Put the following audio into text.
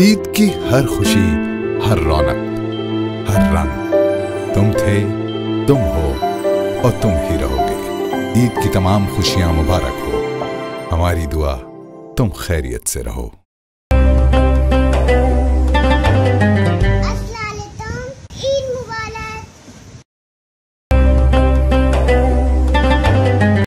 ईद की हर खुशी, हर रौनक, हर रंग, तुम थे, तुम हो और तुम ही रहोगे। ईद की तमाम खुशियां मुबारक हो। हमारी दुआ तुम खैरियत से रहो।